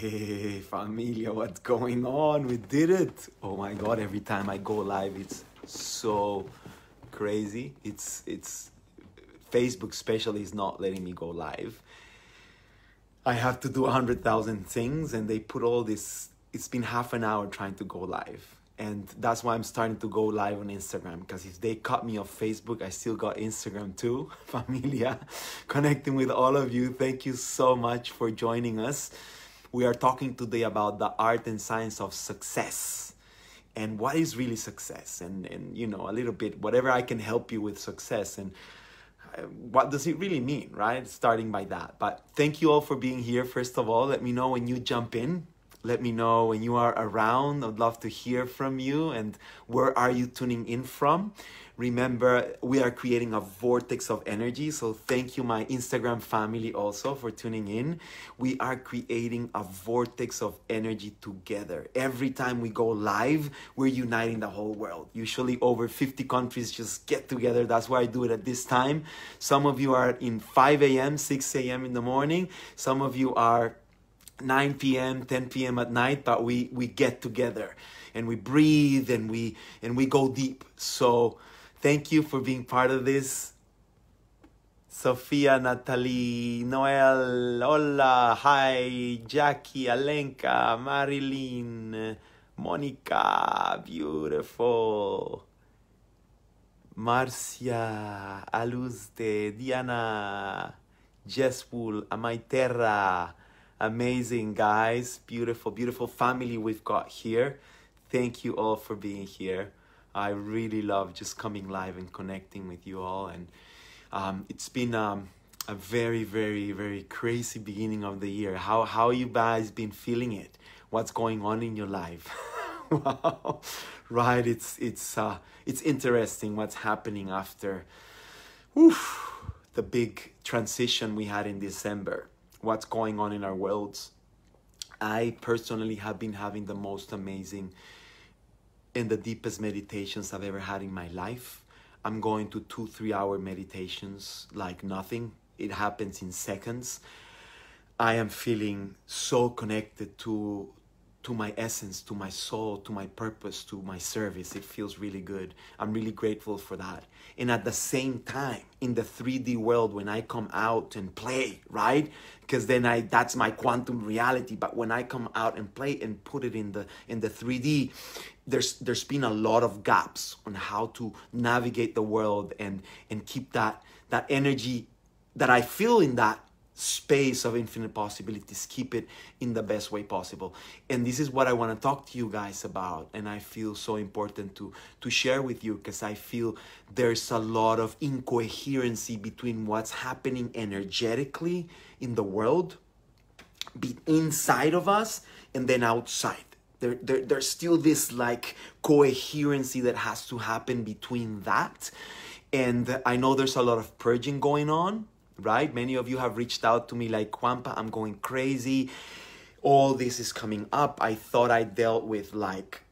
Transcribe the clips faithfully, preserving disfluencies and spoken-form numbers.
Hey familia, what's going on? We did it! Oh my god, every time I go live it's so crazy. It's it's Facebook especially is not letting me go live. I have to do a hundred thousand things and they put all this. It's been half an hour trying to go live. And that's why I'm starting to go live on Instagram, because if they cut me off Facebook, I still got Instagram too. Familia, connecting with all of you. Thank you so much for joining us. We are talking today about the art and science of success and what is really success, and, and you know, a little bit, whatever I can help you with success and what does it really mean, right? Starting by that. But thank you all for being here. First of all, let me know when you jump in. Let me know when you are around. I'd love to hear from you and where are you tuning in from. Remember, we are creating a vortex of energy. So thank you, my Instagram family, also for tuning in. We are creating a vortex of energy together. Every time we go live, we're uniting the whole world. Usually over fifty countries just get together. That's why I do it at this time. Some of you are in five A M, six A M in the morning. Some of you are nine P M, ten P M at night, but we we get together and we breathe and we and we go deep. So thank you for being part of this. Sophia, Natalie, Noel, hola, hi, Jackie, Alenka, Marilyn, Monica, beautiful, Marcia, Aluzde, Diana, Jesswool, Amaiterra. Amazing, guys. Beautiful, beautiful family we've got here. Thank you all for being here. I really love just coming live and connecting with you all. And um, it's been um, a very, very, very crazy beginning of the year. How, how you guys been feeling it? What's going on in your life? Wow. Right, it's, it's, uh, it's interesting what's happening after oof, the big transition we had in December. What's going on in our worlds. I personally have been having the most amazing and the deepest meditations I've ever had in my life. I'm going to two, three hour meditations like nothing. It happens in seconds. I am feeling so connected to, to my essence, to my soul, to my purpose, to my service. It feels really good. I'm really grateful for that. And at the same time, in the three D world, when I come out and play, right? Because then I, that's my quantum reality. But when I come out and play and put it in the in the three D, there's there's been a lot of gaps on how to navigate the world and and keep that that energy that I feel in that space of infinite possibilities, keep it in the best way possible. And this is what I want to talk to you guys about, and I feel so important to to share with you, because I feel there's a lot of incoherency between what's happening energetically in the world, be inside of us, and then outside. There, there, there's still this like coherency that has to happen between that. And I know there's a lot of purging going on, right? Many of you have reached out to me like, Juanpa, I'm going crazy. All this is coming up. I thought I dealt with like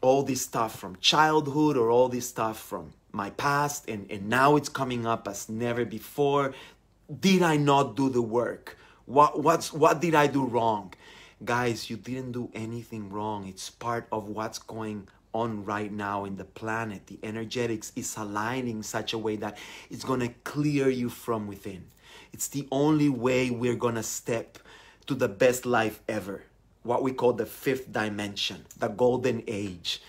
all this stuff from childhood or all this stuff from my past, and, and now it's coming up as never before. Did I not do the work? What, what's, what did I do wrong? Guys, you didn't do anything wrong. It's part of what's going on right now in the planet. The energetics is aligning such a way that it's going to clear you from within. It's the only way we're going to step to the best life ever, what we call the fifth dimension, the golden age,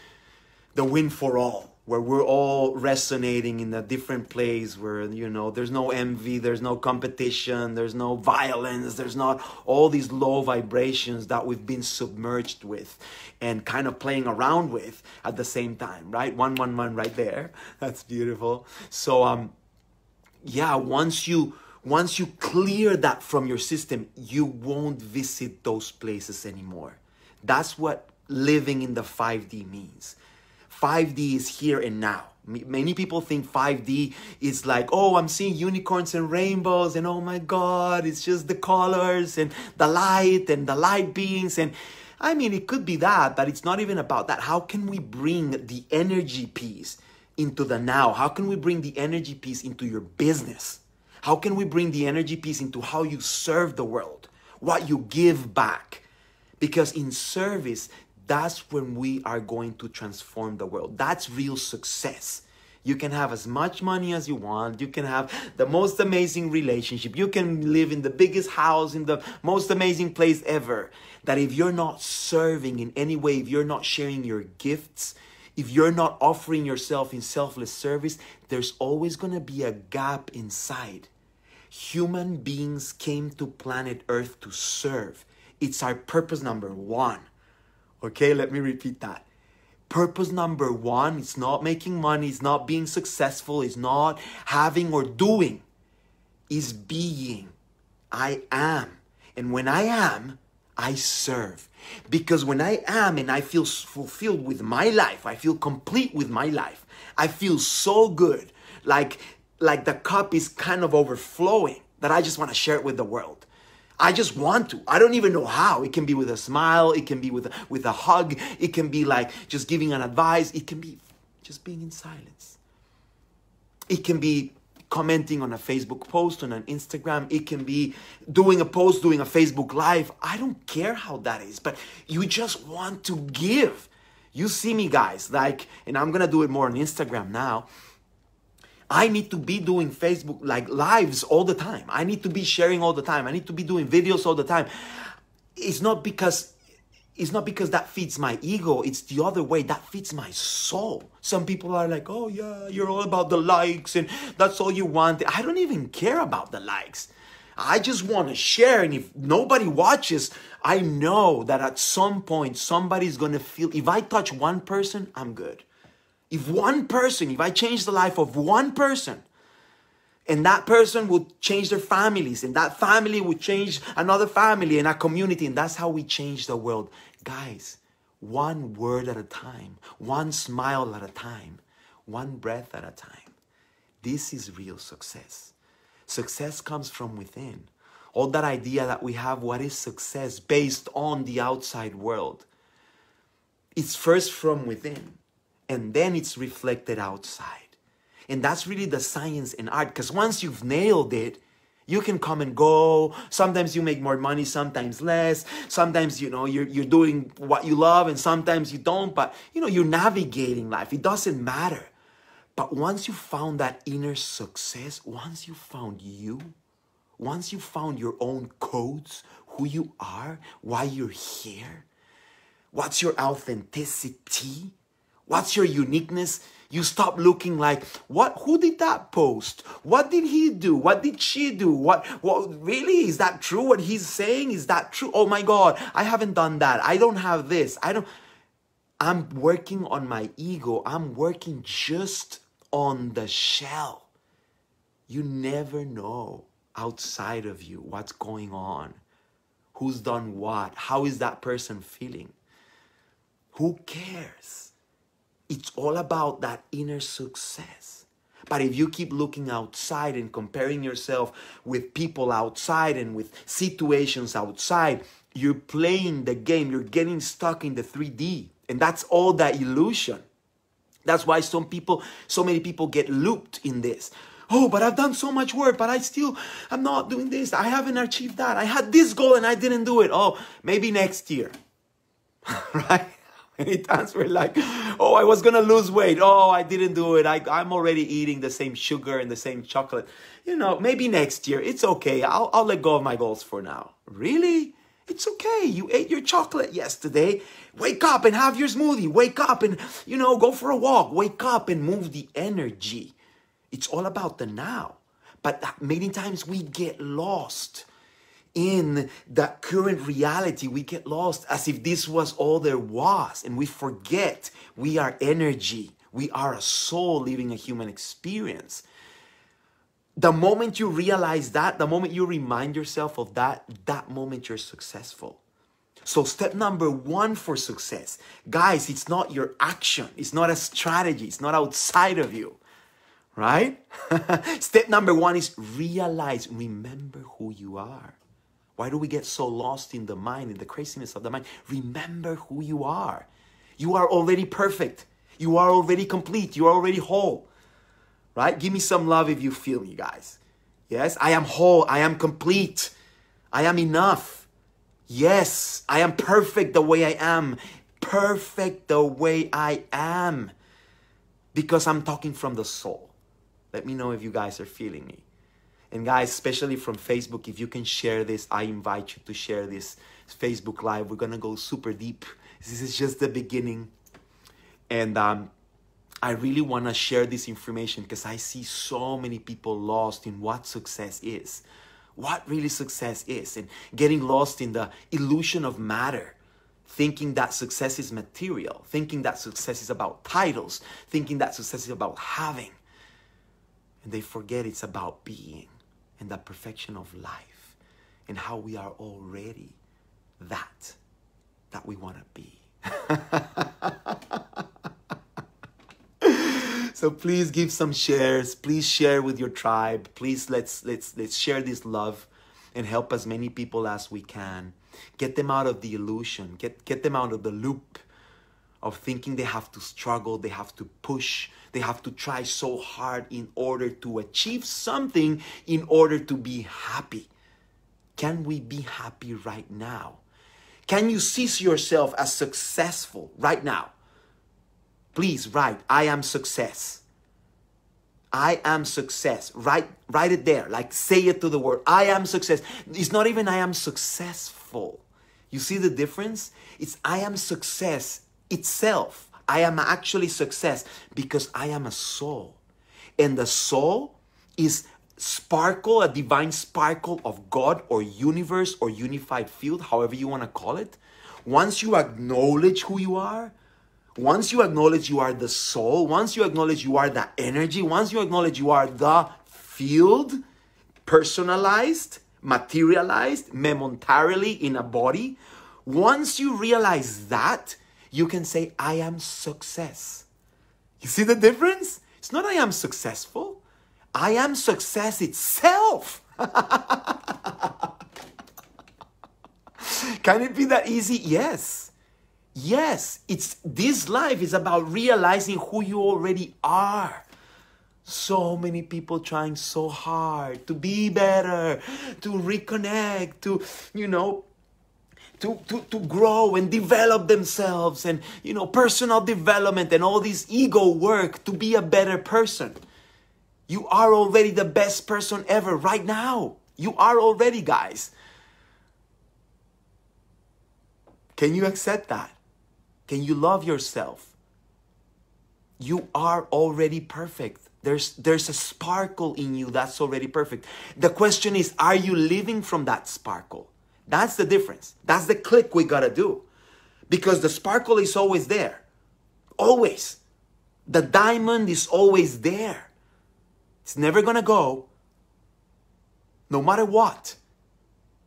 the win for all, where we're all resonating in a different place, where, you know, there's no envy, there's no competition, there's no violence, there's not all these low vibrations that we've been submerged with and kind of playing around with at the same time, right? One, one, one right there. That's beautiful. So, um, yeah, once you, once you clear that from your system, you won't visit those places anymore. That's what living in the five D means. five D is here and now. Many people think five D is like, oh, I'm seeing unicorns and rainbows, and oh my God, it's just the colors and the light and the light beings. And I mean, it could be that, but it's not even about that. How can we bring the energy piece into the now? How can we bring the energy piece into your business? How can we bring the energy piece into how you serve the world, what you give back? Because in service, that's when we are going to transform the world. That's real success. You can have as much money as you want. You can have the most amazing relationship. You can live in the biggest house, in the most amazing place ever. That if you're not serving in any way, if you're not sharing your gifts, if you're not offering yourself in selfless service, there's always going to be a gap inside. Human beings came to planet Earth to serve. It's our purpose number one. Okay, let me repeat that. Purpose number one, it's not making money, it's not being successful, it's not having or doing, it's being. I am. And when I am, I serve. Because when I am and I feel fulfilled with my life, I feel complete with my life, I feel so good, like, like the cup is kind of overflowing, that I just want to share it with the world. I just want to. I don't even know how. It can be with a smile. It can be with a, with a hug. It can be like just giving an advice. It can be just being in silence. It can be commenting on a Facebook post, on an Instagram. It can be doing a post, doing a Facebook Live. I don't care how that is, but you just want to give. You see me, guys, like, and I'm going to do it more on Instagram now. I need to be doing Facebook like lives all the time. I need to be sharing all the time. I need to be doing videos all the time. It's not because it's not because that feeds my ego. It's the other way. That feeds my soul. Some people are like, oh yeah, you're all about the likes and that's all you want. I don't even care about the likes. I just want to share. And if nobody watches, I know that at some point somebody's going to feel, if I touch one person, I'm good. If one person, if I change the life of one person, and that person will change their families, and that family will change another family and a community, and that's how we change the world. Guys, one word at a time, one smile at a time, one breath at a time. This is real success. Success comes from within. All that idea that we have, what is success based on the outside world? It's first from within. And then it's reflected outside. And that's really the science and art. Because once you've nailed it, you can come and go. Sometimes you make more money, sometimes less. Sometimes, you know, you're, you're doing what you love and sometimes you don't. But, you know, you're navigating life. It doesn't matter. But once you found that inner success, once you found you, once you found your own codes, who you are, why you're here, what's your authenticity, what's your uniqueness? You stop looking like, what? Who did that post? What did he do? What did she do? What, what? Really? Is that true? What he's saying? Is that true? Oh my God, I haven't done that. I don't have this. I don't. I'm working on my ego. I'm working just on the shell. You never know outside of you what's going on. Who's done what? How is that person feeling? Who cares? It's all about that inner success. But if you keep looking outside and comparing yourself with people outside and with situations outside, you're playing the game. You're getting stuck in the three D. And that's all that illusion. That's why some people, so many people get looped in this. Oh, but I've done so much work, but I still, I'm not doing this. I haven't achieved that. I had this goal and I didn't do it. Oh, maybe next year, right? Many times we're like, oh, I was going to lose weight. Oh, I didn't do it. I, I'm already eating the same sugar and the same chocolate. You know, maybe next year. It's okay. I'll, I'll let go of my goals for now. Really? It's okay. You ate your chocolate yesterday. Wake up and have your smoothie. Wake up and, you know, go for a walk. Wake up and move the energy. It's all about the now. But many times we get lost in the current reality. We get lost as if this was all there was, and we forget we are energy. We are a soul living a human experience. The moment you realize that, the moment you remind yourself of that, that moment you're successful. So step number one for success, guys, it's not your action. It's not a strategy. It's not outside of you, right? Step number one is realize, remember who you are. Why do we get so lost in the mind, in the craziness of the mind? Remember who you are. You are already perfect. You are already complete. You are already whole, right? Give me some love if you feel me, guys. Yes, I am whole. I am complete. I am enough. Yes, I am perfect the way I am. Perfect the way I am. Because I'm talking from the soul. Let me know if you guys are feeling me. And guys, especially from Facebook, if you can share this, I invite you to share this Facebook Live. We're going to go super deep. This is just the beginning. And um, I really want to share this information because I see so many people lost in what success is. What really success is. And getting lost in the illusion of matter. Thinking that success is material. Thinking that success is about titles. Thinking that success is about having. And they forget it's about being. And the perfection of life and how we are already that, that we want to be. So please give some shares. Please share with your tribe. Please let's, let's, let's share this love and help as many people as we can. Get them out of the illusion. Get, get them out of the loop of thinking they have to struggle, they have to push, they have to try so hard in order to achieve something, in order to be happy. Can we be happy right now? Can you see yourself as successful right now? Please write, I am success. I am success. Write, write it there. Like say it to the world. I am success. It's not even I am successful. You see the difference? It's I am success itself. I am actually success because I am a soul. And the soul is sparkle, a divine sparkle of God or universe or unified field, however you want to call it. Once you acknowledge who you are, once you acknowledge you are the soul, once you acknowledge you are the energy, once you acknowledge you are the field, personalized, materialized, momentarily in a body, once you realize that, you can say, I am success. You see the difference? It's not I am successful. I am success itself. Can it be that easy? Yes. Yes. It's, this life is about realizing who you already are. So many people trying so hard to be better, to reconnect, to, you know, To, to, to grow and develop themselves and, you know, personal development and all this ego work to be a better person. You are already the best person ever right now. You are already, guys. Can you accept that? Can you love yourself? You are already perfect. There's, there's a sparkle in you that's already perfect. The question is, are you living from that sparkle? That's the difference. That's the click we gotta do. Because the sparkle is always there. Always. The diamond is always there. It's never gonna go. No matter what.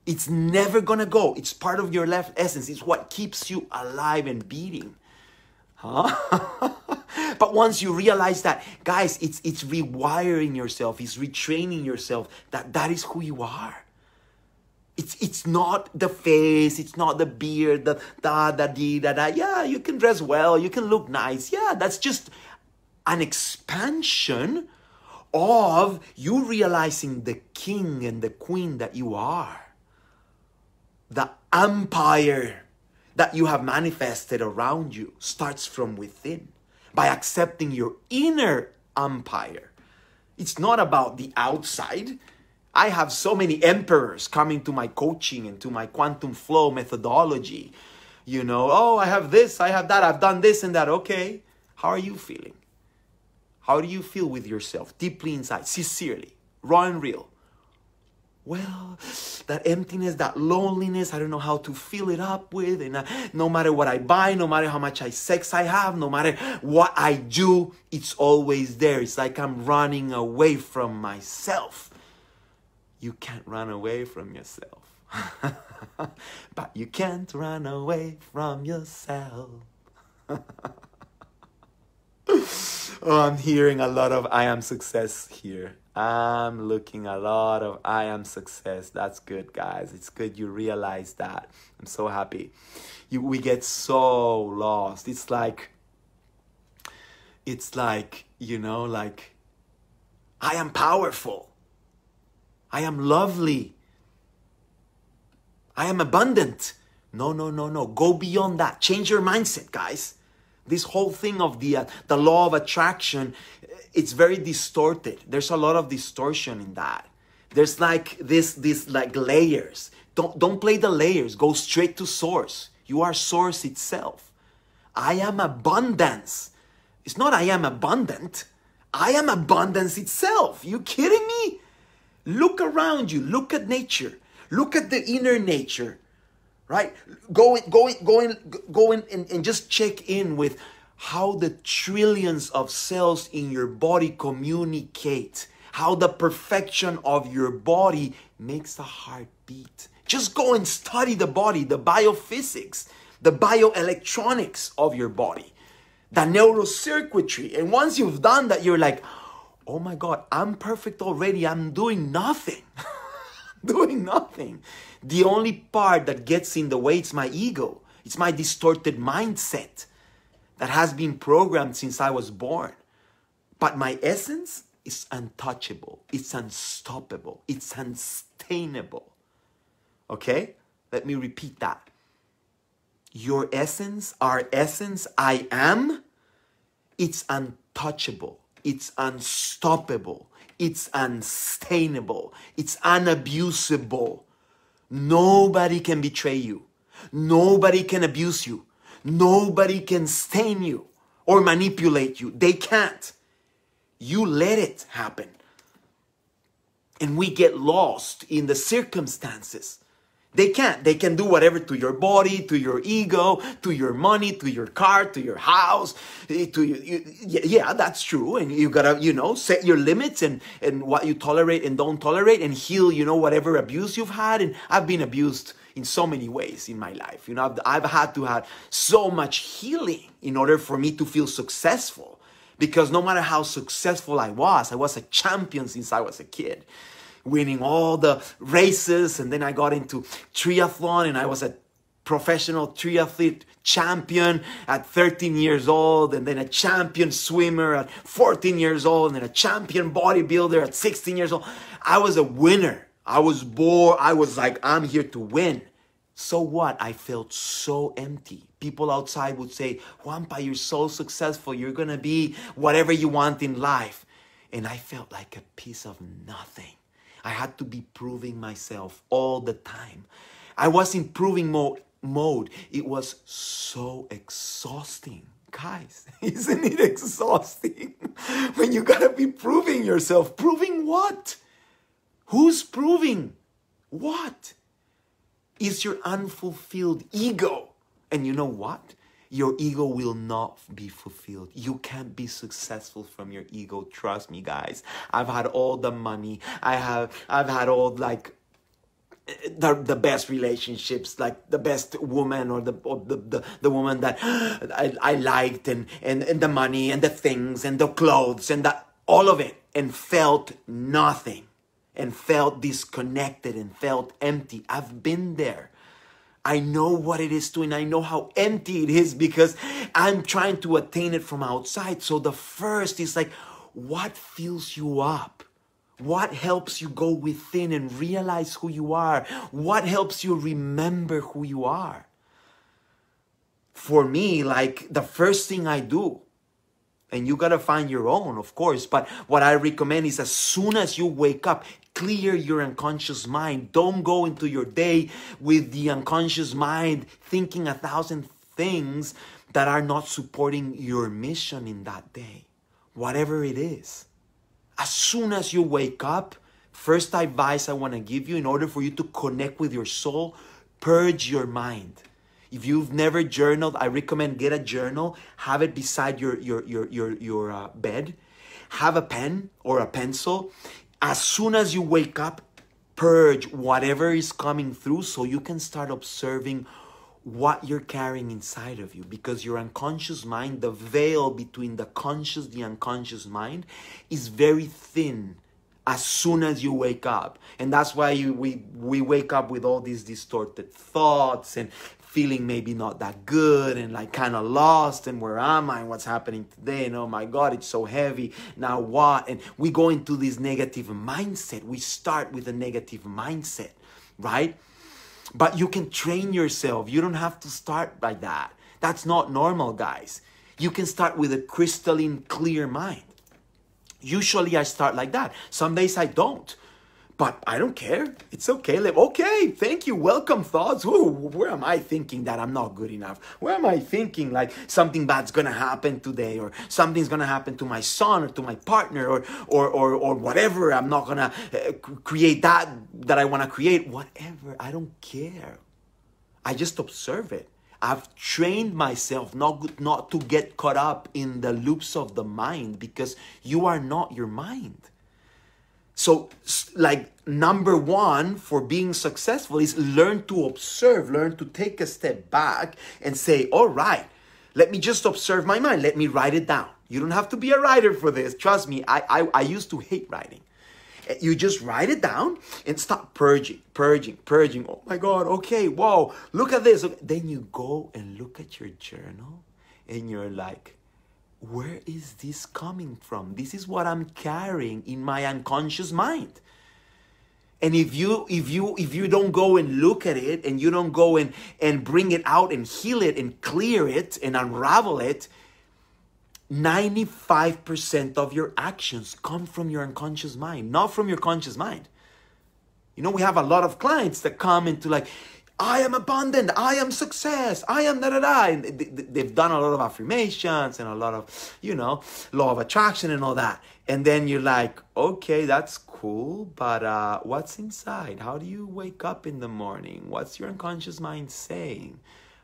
It's never gonna go. It's part of your life essence. It's what keeps you alive and beating. Huh? But once you realize that, guys, it's, it's rewiring yourself. It's retraining yourself. That, that is who you are. It's, it's not the face, it's not the beard, the da-da-dee-da-da. Yeah, you can dress well, you can look nice. Yeah, that's just an expansion of you realizing the king and the queen that you are. The empire that you have manifested around you starts from within by accepting your inner empire. It's not about the outside. I have so many emperors coming to my coaching and to my Quantum Flow methodology. You know, oh, I have this, I have that, I've done this and that. Okay, how are you feeling? How do you feel with yourself, deeply inside, sincerely, raw and real? Well, that emptiness, that loneliness, I don't know how to fill it up with. And uh, no matter what I buy, no matter how much I sex I have, no matter what I do, it's always there. It's like I'm running away from myself. You can't run away from yourself. But you can't run away from yourself. Oh, I'm hearing a lot of I am success here. I'm looking a lot of I am success. That's good, guys. It's good you realize that. I'm so happy. You, we get so lost. It's like, it's like, you know, like, I am powerful. I am lovely. I am abundant. No, no, no, no. Go beyond that. Change your mindset, guys. This whole thing of the, uh, the law of attraction, it's very distorted. There's a lot of distortion in that. There's like this, this like layers. Don't, don't play the layers. Go straight to source. You are source itself. I am abundance. It's not I am abundant. I am abundance itself. You kidding me? Look around you. Look at nature. Look at the inner nature. Right? Go in, go in, go in, go in and, and just check in with how the trillions of cells in your body communicate. How the perfection of your body makes the heart beat. Just go and study the body, the biophysics, the bioelectronics of your body, the neurocircuitry. And once you've done that, you're like, oh my God, I'm perfect already. I'm doing nothing. Doing nothing. The only part that gets in the way, it's my ego. It's my distorted mindset that has been programmed since I was born. But my essence is untouchable. It's unstoppable. It's unstainable. Okay? Let me repeat that. Your essence, our essence, I am, it's untouchable. It's unstoppable. It's unstainable. It's unabusable. Nobody can betray you. Nobody can abuse you. Nobody can stain you or manipulate you. They can't. You let it happen. And we get lost in the circumstances. They can't. They can do whatever to your body, to your ego, to your money, to your car, to your house. To you, yeah, that's true. And you gotta, you know, set your limits and and what you tolerate and don't tolerate, and heal, you know, whatever abuse you've had. And I've been abused in so many ways in my life. You know, I've, I've had to have so much healing in order for me to feel successful. Because no matter how successful I was, I was a champion since I was a kid. Winning all the races, and then I got into triathlon, and I was a professional triathlete champion at thirteen years old, and then a champion swimmer at fourteen years old, and then a champion bodybuilder at sixteen years old. I was a winner. I was born. I was like, I'm here to win. So what? I felt so empty. People outside would say, Juanpa, you're so successful. You're going to be whatever you want in life. And I felt like a piece of nothing. I had to be proving myself all the time. I was in proving mo- mode. It was so exhausting. Guys, isn't it exhausting? When you gotta be proving yourself. Proving what? Who's proving? What? It's your unfulfilled ego. And you know what? Your ego will not be fulfilled. You can't be successful from your ego. Trust me, guys. I've had all the money. I have, I've had all like the, the best relationships, like the best woman or the or the, the, the woman that I, I liked, and, and, and the money and the things and the clothes and the, all of it, and felt nothing, and felt disconnected, and felt empty. I've been there. I know what it is to, and I know how empty it is because I'm trying to attain it from outside. So the first is like, what fills you up? What helps you go within and realize who you are? What helps you remember who you are? For me, like the first thing I do, and you gotta find your own, of course, but what I recommend is as soon as you wake up, clear your unconscious mind. Don't go into your day with the unconscious mind thinking a thousand things that are not supporting your mission in that day. Whatever it is. As soon as you wake up, first advice I want to give you in order for you to connect with your soul, purge your mind. If you've never journaled, I recommend get a journal. Have it beside your, your, your, your, your uh, bed. Have a pen or a pencil. As soon as you wake up, purge whatever is coming through so you can start observing what you're carrying inside of you. Because your unconscious mind, the veil between the conscious and the unconscious mind, is very thin as soon as you wake up. And that's why you, we, we wake up with all these distorted thoughts and feeling maybe not that good and like kind of lost, and where am I and what's happening today, and oh my God, it's so heavy, now what? And we go into this negative mindset. We start with a negative mindset, right? But you can train yourself. You don't have to start by that. That's not normal, guys. You can start with a crystalline clear mind. Usually I start like that. Some days I don't. But I don't care. It's okay. Like, okay, thank you. Welcome thoughts. Ooh, where am I thinking that I'm not good enough? Where am I thinking like something bad's going to happen today, or something's going to happen to my son or to my partner, or or or, or whatever. I'm not going to uh, create that that I want to create. Whatever. I don't care. I just observe it. I've trained myself not, not to get caught up in the loops of the mind, because you are not your mind. So, like, number one for being successful is learn to observe, learn to take a step back and say, all right, let me just observe my mind. Let me write it down. You don't have to be a writer for this. Trust me, I, I, I used to hate writing. You just write it down and stop purging, purging, purging. Oh my God, okay, whoa, look at this. Then you go and look at your journal and you're like, where is this coming from? This is what I'm carrying in my unconscious mind. And if you if you if you don't go and look at it, and you don't go and and bring it out and heal it and clear it and unravel it, ninety-five percent of your actions come from your unconscious mind, not from your conscious mind. You know, we have a lot of clients that come into like, I am abundant, I am success, I am da-da-da. And they've done a lot of affirmations and a lot of, you know, law of attraction and all that. And then you're like, okay, that's cool, but uh, what's inside? How do you wake up in the morning? What's your unconscious mind saying?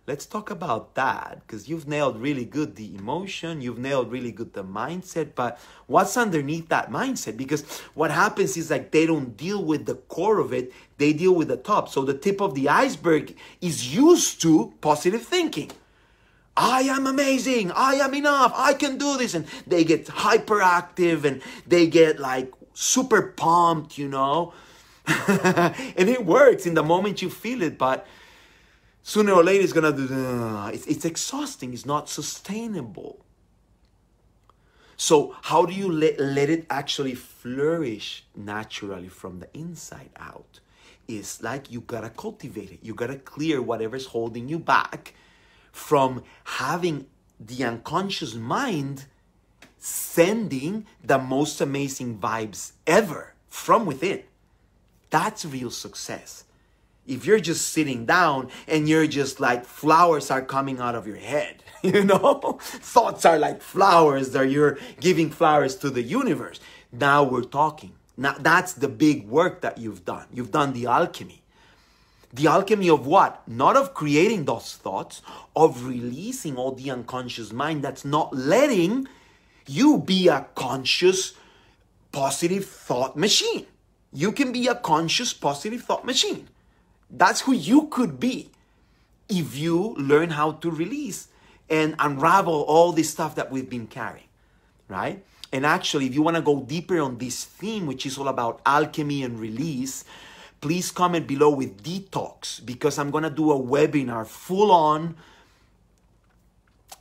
Let's talk about that, because you've nailed really good the emotion, you've nailed really good the mindset, but what's underneath that mindset? Because what happens is like they don't deal with the core of it, they deal with the top. So the tip of the iceberg is used to positive thinking. I am amazing, I am enough, I can do this. And they get hyperactive and they get like super pumped, you know. And it works in the moment you feel it, but sooner or later, it's going to do... It's, it's exhausting. It's not sustainable. So how do you let, let it actually flourish naturally from the inside out? It's like you got to cultivate it. You got to clear whatever's holding you back from having the unconscious mind sending the most amazing vibes ever from within. That's real success. If you're just sitting down and you're just like flowers are coming out of your head, you know, thoughts are like flowers that you're giving flowers to the universe. Now we're talking. Now that's the big work that you've done. You've done the alchemy. The alchemy of what? Not of creating those thoughts, of releasing all the unconscious mind that's not letting you be a conscious, positive thought machine. You can be a conscious, positive thought machine. That's who you could be if you learn how to release and unravel all this stuff that we've been carrying, right? And actually, if you want to go deeper on this theme, which is all about alchemy and release, please comment below with detox, because I'm going to do a webinar full on,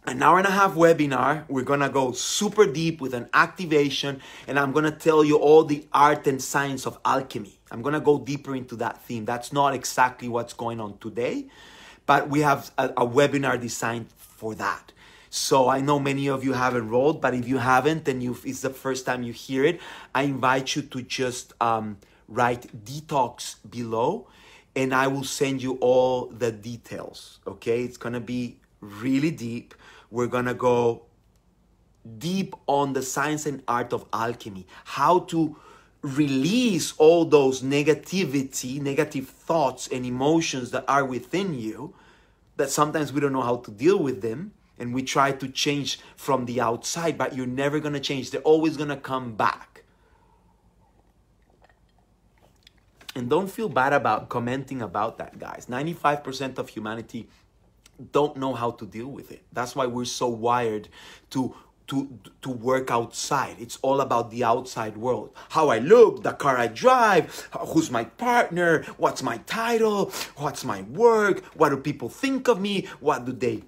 an hour and a half webinar. We're going to go super deep with an activation, and I'm going to tell you all the art and science of alchemy. I'm going to go deeper into that theme. That's not exactly what's going on today, but we have a, a webinar designed for that. So I know many of you have enrolled, but if you haven't and you've, it's the first time you hear it, I invite you to just um, write detox below, and I will send you all the details, okay? It's going to be really deep. We're going to go deep on the science and art of alchemy, how to release all those negativity, negative thoughts and emotions that are within you, that sometimes we don't know how to deal with them, and we try to change from the outside, but you're never going to change. They're always going to come back. And don't feel bad about commenting about that, guys. ninety-five percent of humanity don't know how to deal with it. That's why we're so wired to to to work outside. It's all about the outside world. How I look, the car I drive, who's my partner, what's my title, what's my work, what do people think of me, what do they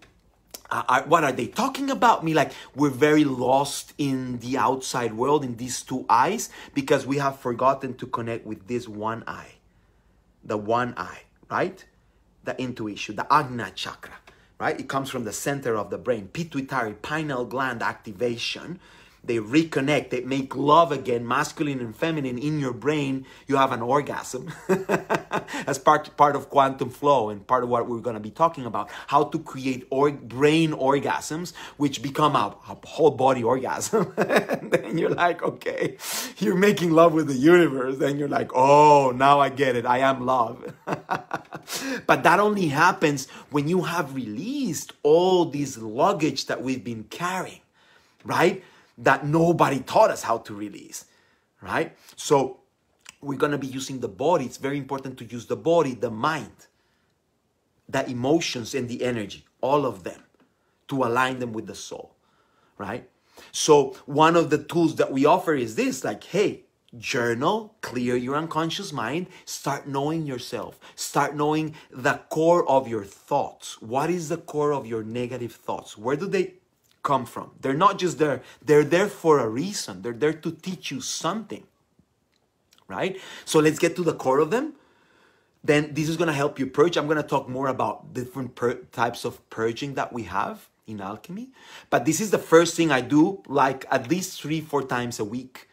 uh, are, what are they talking about me? Like, we're very lost in the outside world, in these two eyes, because we have forgotten to connect with this one eye, the one eye, right? the intuition, the Ajna chakra, right? It comes from the center of the brain, pituitary, pineal gland activation. They reconnect, they make love again, masculine and feminine in your brain. You have an orgasm. That's part, part of quantum flow and part of what we're going to be talking about, how to create or, brain orgasms, which become a, a whole body orgasm. And then you're like, okay, you're making love with the universe. Then you're like, oh, now I get it. I am love. But that only happens when you have released all these luggage that we've been carrying, right? That nobody taught us how to release, right? So we're going to be using the body. It's very important to use the body, the mind, the emotions, and the energy, all of them, to align them with the soul, right? So one of the tools that we offer is this, like, hey, journal, clear your unconscious mind, start knowing yourself, start knowing the core of your thoughts. What is the core of your negative thoughts? Where do they come from? They're not just there. They're there for a reason. They're there to teach you something, right? So let's get to the core of them. Then this is going to help you purge. I'm going to talk more about different types of purging that we have in alchemy. But this is the first thing I do, like at least three, four times a week.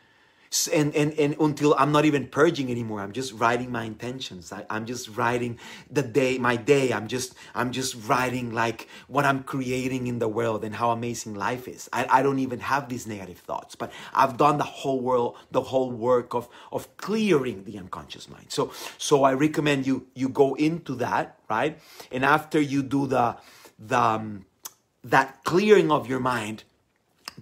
And, and, and until I'm not even purging anymore, I'm just writing my intentions. I, I'm just writing the day, my day. I'm just, I'm just writing like what I'm creating in the world and how amazing life is. I, I don't even have these negative thoughts, but I've done the whole world, the whole work of, of clearing the unconscious mind. So, so I recommend you, you go into that, right? And after you do the, the, um, that clearing of your mind,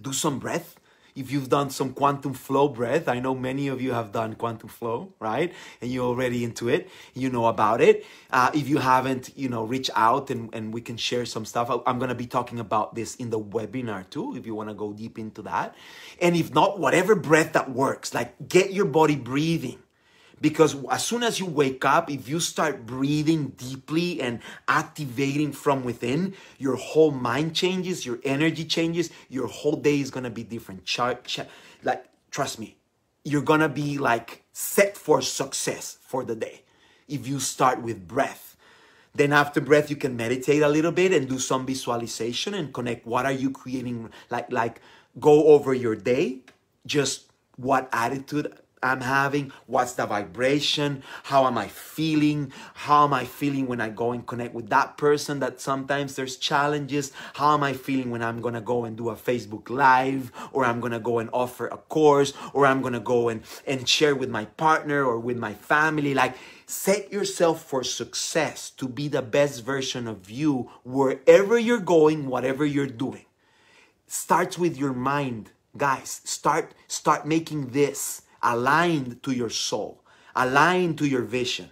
do some breath. If you've done some quantum flow breath, I know many of you have done quantum flow, right? And you're already into it. You know about it. Uh, if you haven't, you know, reach out and, and we can share some stuff. I'm going to be talking about this in the webinar too, if you want to go deep into that. And if not, whatever breath that works, like get your body breathing. Because as soon as you wake up, if you start breathing deeply and activating from within, your whole mind changes, your energy changes, your whole day is going to be different. Ch ch like, trust me, you're going to be like set for success for the day. If you start with breath, then after breath, you can meditate a little bit and do some visualization and connect. What are you creating? Like, like go over your day, just what attitude I'm having, what's the vibration, how am I feeling, how am I feeling when I go and connect with that person that sometimes there's challenges, how am I feeling when I'm going to go and do a Facebook Live, or I'm going to go and offer a course, or I'm going to go and, and share with my partner or with my family. Like, set yourself for success to be the best version of you wherever you're going, whatever you're doing. Starts with your mind, guys. Start, start making this aligned to your soul, aligned to your vision.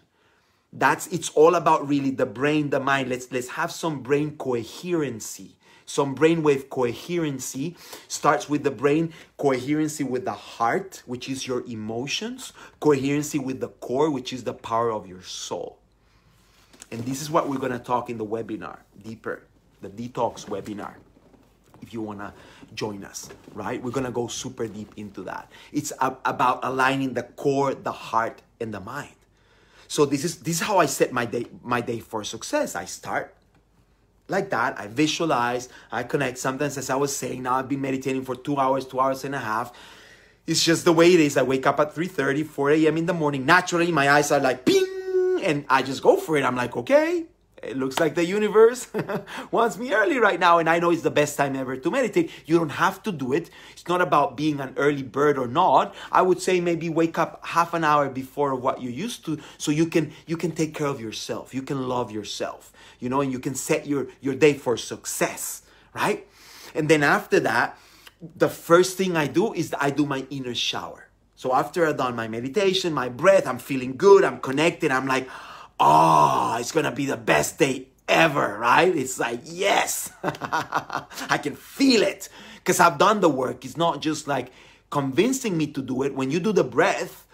That's, it's all about really the brain, the mind. Let's, let's have some brain coherency, some brainwave coherency. Starts with the brain, coherency with the heart, which is your emotions, coherency with the core, which is the power of your soul. And this is what we're going to talk in the webinar, deeper, the detox webinar. If you want to join us, right? We're going to go super deep into that. It's a, about aligning the core, the heart, and the mind. So this is, this is how I set my day, my day for success. I start like that. I visualize, I connect. Sometimes, as I was saying, now I've been meditating for two hours, two hours and a half. It's just the way it is. I wake up at three thirty, four A M in the morning. Naturally, my eyes are like, ping, and I just go for it. I'm like, okay. It looks like the universe wants me early right now, and I know it's the best time ever to meditate. You don't have to do it. It's not about being an early bird or not. I would say maybe wake up half an hour before what you used to, so you can you can take care of yourself. You can love yourself, you know, and you can set your, your day for success, right? And then after that, the first thing I do is I do my inner shower. So after I've done my meditation, my breath, I'm feeling good, I'm connected, I'm like, oh, it's going to be the best day ever, right? It's like, yes, I can feel it because I've done the work. It's not just like convincing me to do it. When you do the breath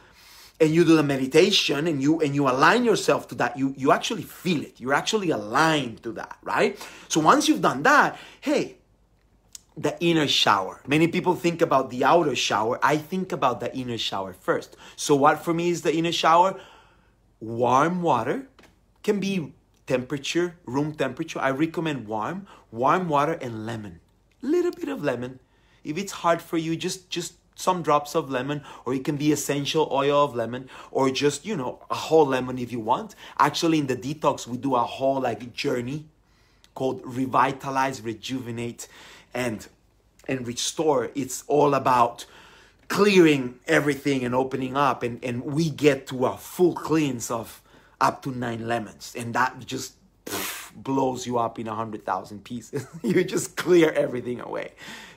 and you do the meditation and you and you align yourself to that, you, you actually feel it. You're actually aligned to that, right? So once you've done that, hey, the inner shower. Many people think about the outer shower. I think about the inner shower first. So what for me is the inner shower? Warm water, can be temperature, room temperature. I recommend warm, warm water and lemon. Little bit of lemon. If it's hard for you, just, just some drops of lemon, or it can be essential oil of lemon, or just, you know, a whole lemon if you want. Actually, in the detox, we do a whole like journey called Revitalize, Rejuvenate, and, and Restore. It's all about clearing everything and opening up, and, and we get to a full cleanse of up to nine lemons, and that just pff, blows you up in a hundred thousand pieces. You just clear everything away.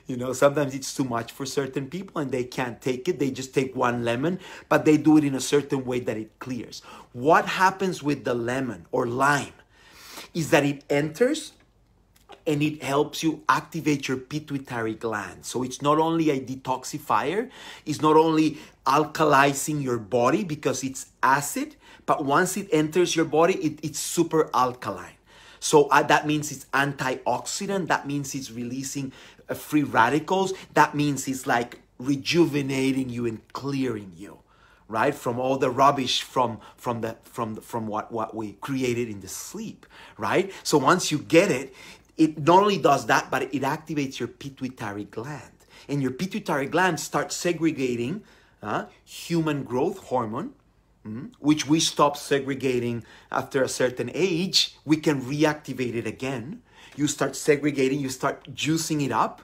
You know, sometimes it's too much for certain people and they can't take it. They just take one lemon, but they do it in a certain way that it clears. What happens with the lemon or lime is that it enters and it helps you activate your pituitary gland. So it's not only a detoxifier, it's not only alkalizing your body because it's acid, but once it enters your body, it, it's super alkaline. So uh, that means it's antioxidant. That means it's releasing uh, free radicals. That means it's like rejuvenating you and clearing you, right? From all the rubbish from, from, the, from, the, from what, what we created in the sleep, right? So once you get it, it not only does that, but it activates your pituitary gland. And your pituitary gland starts segregating uh, human growth hormone, which we stop segregating after a certain age. We can reactivate it again. You start segregating, you start juicing it up.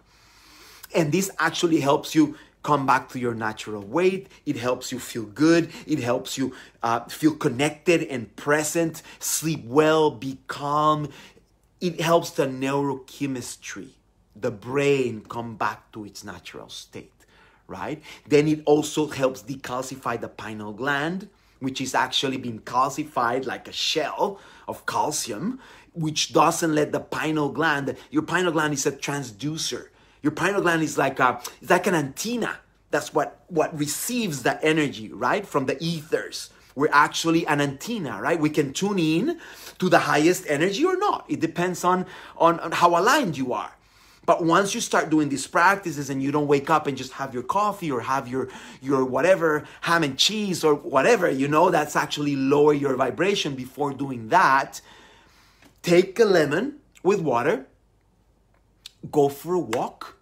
And this actually helps you come back to your natural weight. It helps you feel good. It helps you uh, feel connected and present, sleep well, be calm. It helps the neurochemistry, the brain, come back to its natural state, right? Then it also helps decalcify the pineal gland, which is actually been calcified like a shell of calcium, which doesn't let the pineal gland, your pineal gland is a transducer. Your pineal gland is like a, it's like an antenna. That's what, what receives the energy, right? From the ethers. We're actually an antenna, right? We can tune in to the highest energy or not. It depends on, on, on how aligned you are. But once you start doing these practices and you don't wake up and just have your coffee or have your, your whatever, ham and cheese or whatever, you know, that's actually lower your vibration. Before doing that, take a lemon with water, go for a walk,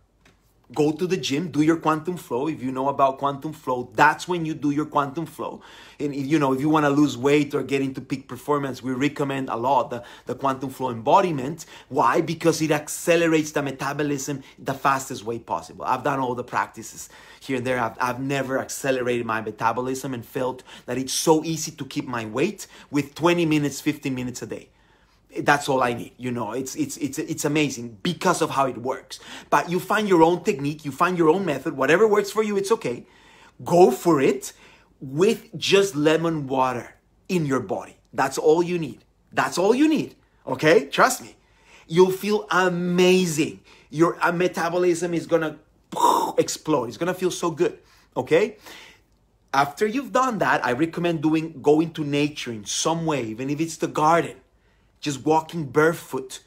go to the gym, do your quantum flow. If you know about quantum flow, that's when you do your quantum flow. And, you know, if you want to lose weight or get into peak performance, we recommend a lot the, the quantum flow embodiment. Why? Because it accelerates the metabolism the fastest way possible. I've done all the practices here and there. I've, I've never accelerated my metabolism and felt that it's so easy to keep my weight with twenty minutes, fifteen minutes a day. That's all I need. You know, it's, it's, it's, it's amazing because of how it works. But you find your own technique, you find your own method, whatever works for you, it's okay. Go for it with just lemon water in your body. That's all you need. That's all you need. Okay? Trust me. You'll feel amazing. Your uh, metabolism is gonna explode. It's gonna feel so good. Okay? After you've done that, I recommend doing, going to nature in some way, even if it's the garden. Just walking barefoot,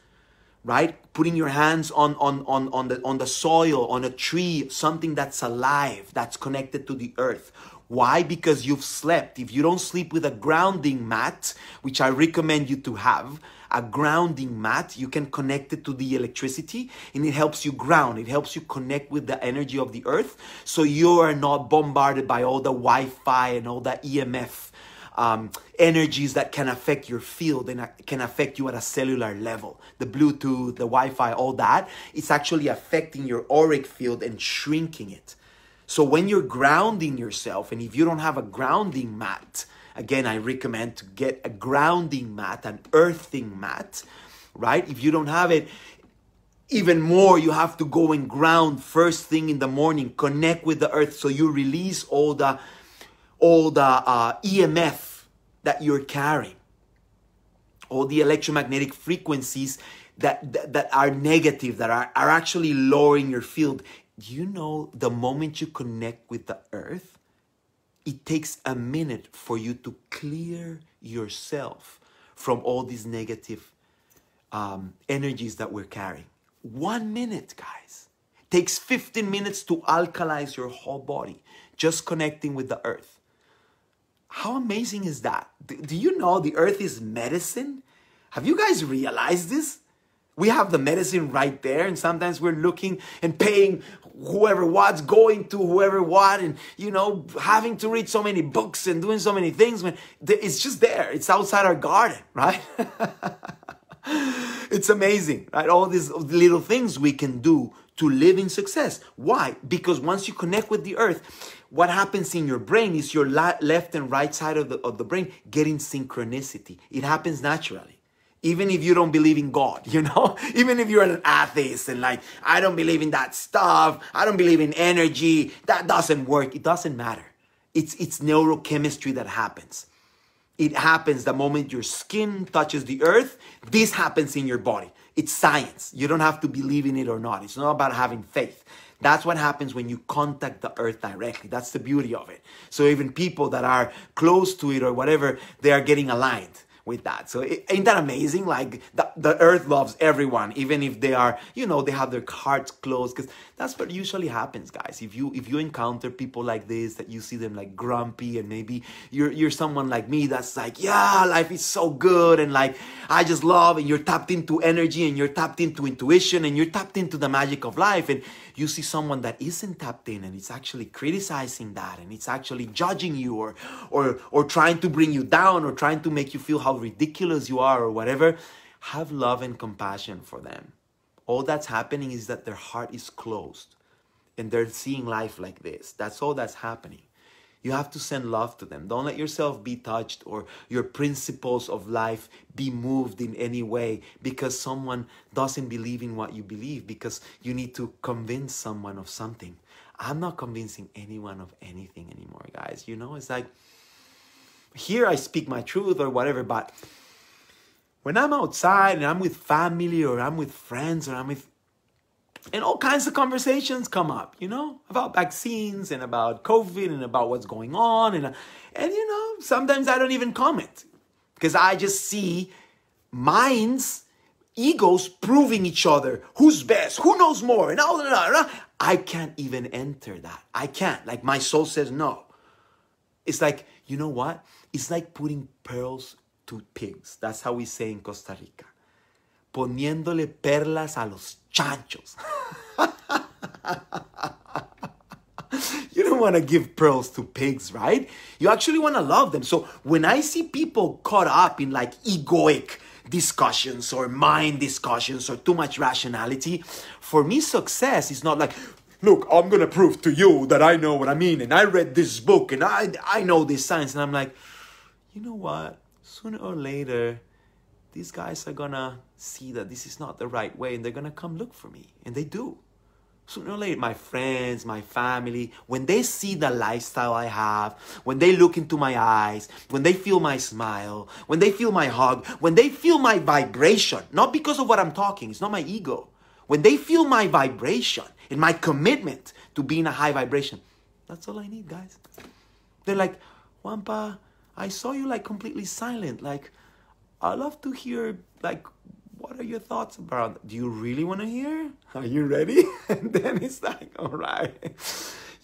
right? Putting your hands on, on, on, on, the, on the soil, on a tree, something that's alive, that's connected to the earth. Why? Because you've slept. If you don't sleep with a grounding mat, which I recommend you to have, a grounding mat, you can connect it to the electricity and it helps you ground. It helps you connect with the energy of the earth so you are not bombarded by all the Wi-Fi and all the E M F Um, energies that can affect your field and can affect you at a cellular level. The Bluetooth, the Wi-Fi, all that, it's actually affecting your auric field and shrinking it. So when you're grounding yourself, and if you don't have a grounding mat, again, I recommend to get a grounding mat, an earthing mat, right? If you don't have it, even more, you have to go and ground first thing in the morning, connect with the earth so you release all the all the uh, E M F that you're carrying, all the electromagnetic frequencies that, that, that are negative, that are, are actually lowering your field. You know, the moment you connect with the earth, it takes a minute for you to clear yourself from all these negative um, energies that we're carrying. One minute, guys. Takes fifteen minutes to alkalize your whole body, just connecting with the earth. How amazing is that? Do you know the earth is medicine? Have you guys realized this? We have the medicine right there, and sometimes we're looking and paying whoever what's, going to whoever what, and, you know, having to read so many books and doing so many things when it's just there. It's outside our garden, right? It's amazing, right? All these little things we can do to live in success. Why? Because once you connect with the earth, what happens in your brain is your left and right side of the, of the brain get in synchronicity. It happens naturally. Even if you don't believe in God, you know, even if you're an atheist and like, I don't believe in that stuff. I don't believe in energy. That doesn't work. It doesn't matter. It's, it's neurochemistry that happens. It happens the moment your skin touches the earth. This happens in your body. It's science. You don't have to believe in it or not. It's not about having faith. That's what happens when you contact the earth directly. That's the beauty of it. So even people that are close to it or whatever, they are getting aligned with that. So it, ain't that amazing? Like the, the earth loves everyone, even if they are, you know, they have their hearts closed, because that's what usually happens, guys. If you if you encounter people like this, that you see them like grumpy, and maybe you're you're someone like me that's like, yeah, life is so good, and like I just love, and you're tapped into energy, and you're tapped into intuition, and you're tapped into the magic of life, and you see someone that isn't tapped in, and it's actually criticizing that, and it's actually judging you, or or or trying to bring you down, or trying to make you feel how ridiculous you are or whatever, have love and compassion for them. All that's happening is that their heart is closed and they're seeing life like this. That's all that's happening. You have to send love to them. Don't let yourself be touched or your principles of life be moved in any way because someone doesn't believe in what you believe, because you need to convince someone of something. I'm not convincing anyone of anything anymore, guys. You know, it's like, here I speak my truth or whatever, but when I'm outside and I'm with family or I'm with friends or I'm with, and all kinds of conversations come up, you know, about vaccines and about COVID and about what's going on. And, and you know, sometimes I don't even comment because I just see minds, egos proving each other who's best, who knows more, and all that. I can't even enter that. I can't. Like my soul says no. It's like, you know what? It's like putting pearls to pigs. That's how we say in Costa Rica. Poniéndole perlas a los chanchos. You don't want to give pearls to pigs, right? You actually want to love them. So when I see people caught up in like egoic discussions or mind discussions or too much rationality, for me, success is not like, look, I'm going to prove to you that I know what I mean, and I read this book, and I, I know this science. And I'm like, you know what? Sooner or later, these guys are going to see that this is not the right way, and they're going to come look for me. And they do. Sooner or later, my friends, my family, when they see the lifestyle I have, when they look into my eyes, when they feel my smile, when they feel my hug, when they feel my vibration, not because of what I'm talking, it's not my ego. When they feel my vibration and my commitment to being a high vibration, that's all I need, guys. They're like, Juanpa, I saw you like completely silent. Like, I love to hear, like, what are your thoughts about? Do you really want to hear? Are you ready? And then it's like, all right.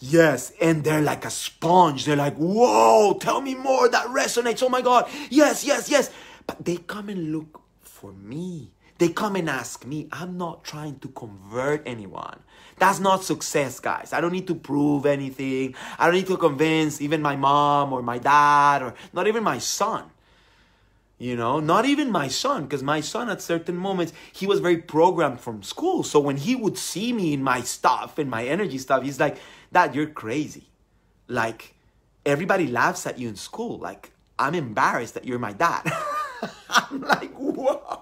Yes, and they're like a sponge. They're like, whoa, tell me more. That resonates. Oh, my God. Yes, yes, yes. But they come and look for me. They come and ask me. I'm not trying to convert anyone. That's not success, guys. I don't need to prove anything. I don't need to convince even my mom or my dad or not even my son. You know, not even my son, because my son at certain moments, he was very programmed from school. So when he would see me in my stuff and my energy stuff, he's like, Dad, you're crazy. Like, everybody laughs at you in school. Like, I'm embarrassed that you're my dad. I'm like, whoa.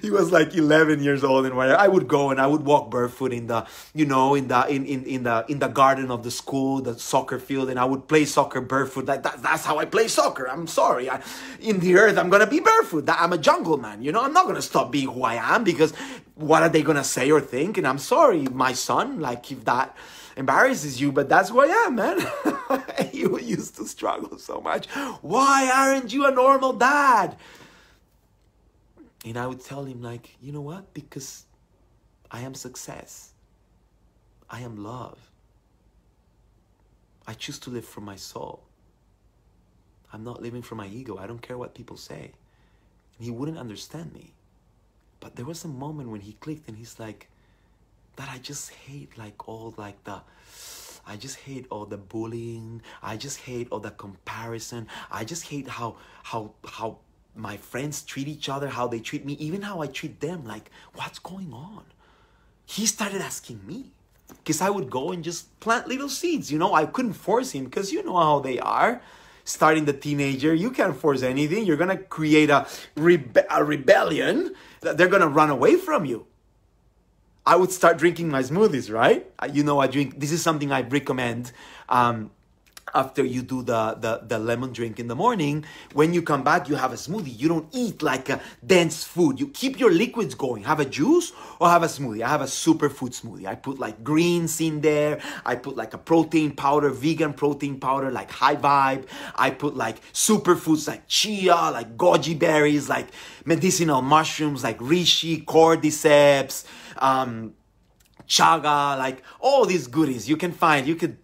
He was like eleven years old and whatever. I would go and I would walk barefoot in the, you know, in the in in, in the in the garden of the school, the soccer field, and I would play soccer barefoot. Like that, that's how I play soccer. I'm sorry. I, in the earth, I'm gonna be barefoot. I'm a jungle man. You know, I'm not gonna stop being who I am because what are they gonna say or think? And I'm sorry, my son. Like if that embarrasses you, but that's who I am, man. You used to struggle so much. Why aren't you a normal dad? And I would tell him like, you know what? Because I am success. I am love. I choose to live from my soul. I'm not living for my ego. I don't care what people say. And he wouldn't understand me. But there was a moment when he clicked and he's like, that I just hate like all like the, I just hate all the bullying. I just hate all the comparison. I just hate how, how, how my friends treat each other, how they treat me, even how I treat them. Like, what's going on? He started asking me because I would go and just plant little seeds. You know, I couldn't force him because you know how they are. Starting the teenager, you can't force anything. You're going to create a, rebe a rebellion that they're going to run away from you. I would start drinking my smoothies, right? You know, I drink, this is something I recommend um, after you do the, the, the lemon drink in the morning. When you come back, you have a smoothie. You don't eat like a dense food. You keep your liquids going. Have a juice or have a smoothie. I have a superfood smoothie. I put like greens in there. I put like a protein powder, vegan protein powder, like high vibe. I put like superfoods like chia, like goji berries, like medicinal mushrooms, like reishi, cordyceps, um chaga, like all these goodies you can find. You could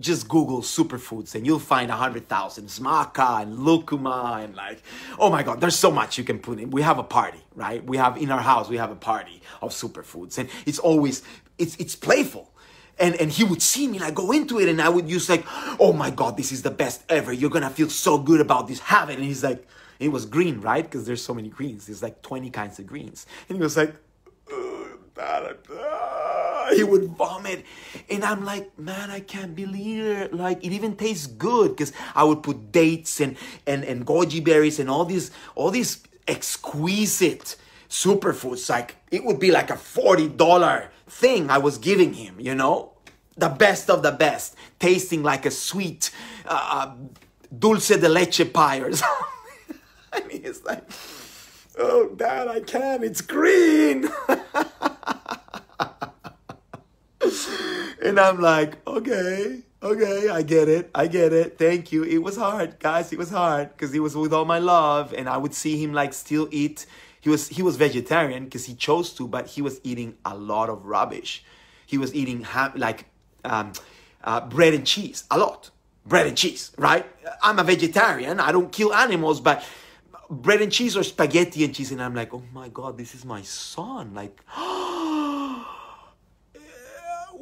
just Google superfoods and you'll find a hundred thousand. Maca and lucuma and like, oh my God, there's so much you can put in. We have a party, right? We have in our house, we have a party of superfoods, and it's always it's it's playful. And, and he would see me and I go into it and I would use like, oh my God, this is the best ever. You're gonna feel so good about this. Have it. And he's like, it was green, right? Because there's so many greens. There's like twenty kinds of greens. And he was like, he would vomit, and I'm like, man, I can't believe it. Like, it even tastes good, because I would put dates and and and goji berries and all these all these exquisite superfoods. Like, it would be like a forty dollar thing I was giving him, you know, the best of the best, tasting like a sweet uh, dulce de leche pie or something. I mean, it's like, oh, Dad, I can. It's green. And I'm like, okay, okay, I get it. I get it. Thank you. It was hard, guys. It was hard because it was with all my love. And I would see him like still eat. He was, he was vegetarian because he chose to, but he was eating a lot of rubbish. He was eating ham, like um, uh, bread and cheese, a lot. Bread and cheese, right? I'm a vegetarian. I don't kill animals, but bread and cheese or spaghetti and cheese. And I'm like, oh my God, this is my son. Like,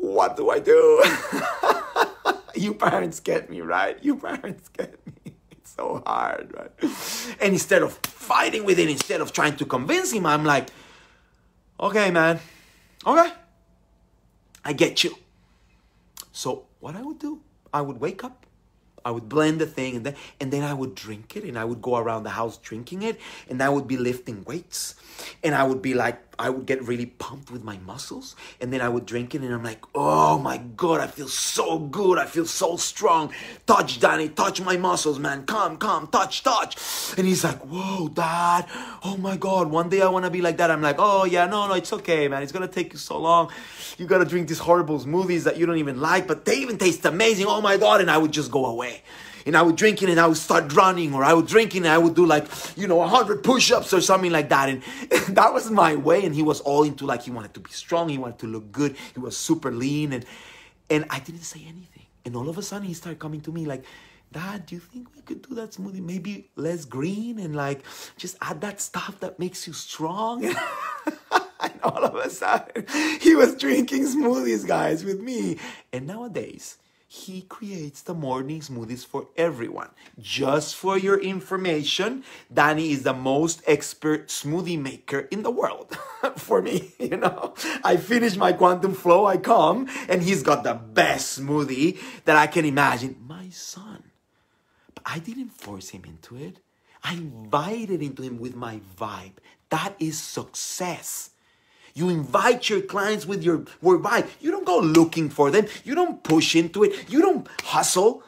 what do I do? You parents get me, right? You parents get me. It's so hard, right? And instead of fighting with it, instead of trying to convince him, I'm like, okay, man. Okay. I get you. So what I would do, I would wake up. I would blend the thing, and then, and then I would drink it, and I would go around the house drinking it, and I would be lifting weights, and I would be like, I would get really pumped with my muscles, and then I would drink it, and I'm like, oh my God, I feel so good, I feel so strong, touch, Danny, touch my muscles, man, come, come, touch, touch, and he's like, whoa, Dad, oh my God, one day I want to be like that. I'm like, oh yeah, no, no, it's okay, man, it's going to take you so long, you got to drink these horrible smoothies that you don't even like, but they even taste amazing, oh my God, and I would just go away. And I would drink it and I would start running, or I would drink it and I would do like, you know, a hundred push-ups or something like that. And, and that was my way. And he was all into like, he wanted to be strong. He wanted to look good. He was super lean. And, and I didn't say anything. And all of a sudden he started coming to me like, Dad, do you think we could do that smoothie? Maybe less green and like just add that stuff that makes you strong. And all of a sudden he was drinking smoothies, guys, with me. And nowadays, he creates the morning smoothies for everyone. Just for your information, Danny is the most expert smoothie maker in the world for me, you know. I finish my Quantum Flow, I come, and he's got the best smoothie that I can imagine. My son. But I didn't force him into it. I invited into him with my vibe. That is success. You invite your clients with your vibe. You don't go looking for them. You don't push into it. You don't hustle.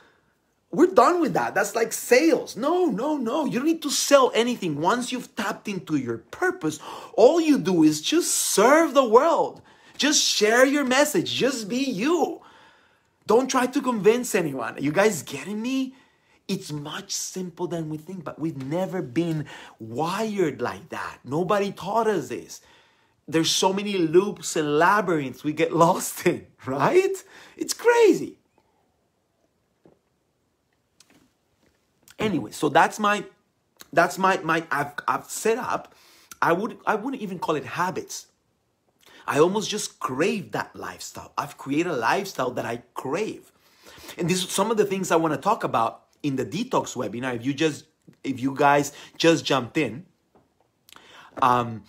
We're done with that. That's like sales. No, no, no. You don't need to sell anything. Once you've tapped into your purpose, all you do is just serve the world. Just share your message. Just be you. Don't try to convince anyone. Are you guys getting me? It's much simpler than we think, but we've never been wired like that. Nobody taught us this. There's so many loops and labyrinths we get lost in, right? It's crazy. Anyway, so that's my, that's my, my I've, I've set up, I, would, I wouldn't even call it habits. I almost just crave that lifestyle. I've created a lifestyle that I crave. And this is some of the things I want to talk about in the detox webinar. If you just, if you guys just jumped in, um,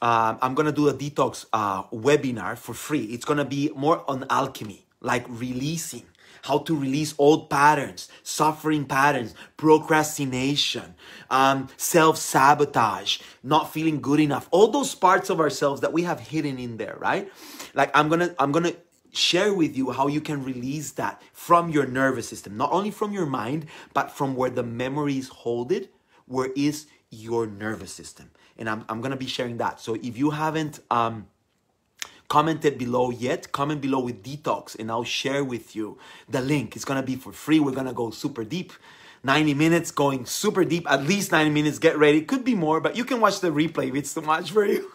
uh, I'm going to do a detox uh, webinar for free. It's going to be more on alchemy, like releasing, how to release old patterns, suffering patterns, procrastination, um, self-sabotage, not feeling good enough, all those parts of ourselves that we have hidden in there, right? Like I'm gonna, I'm gonna share with you how you can release that from your nervous system, not only from your mind, but from where the memories hold it, where is your nervous system. And I'm, I'm gonna be sharing that. So if you haven't um, commented below yet, comment below with detox and I'll share with you the link. It's gonna be for free. We're gonna go super deep. ninety minutes going super deep, at least ninety minutes, get ready. Could be more, but you can watch the replay if it's too much for you.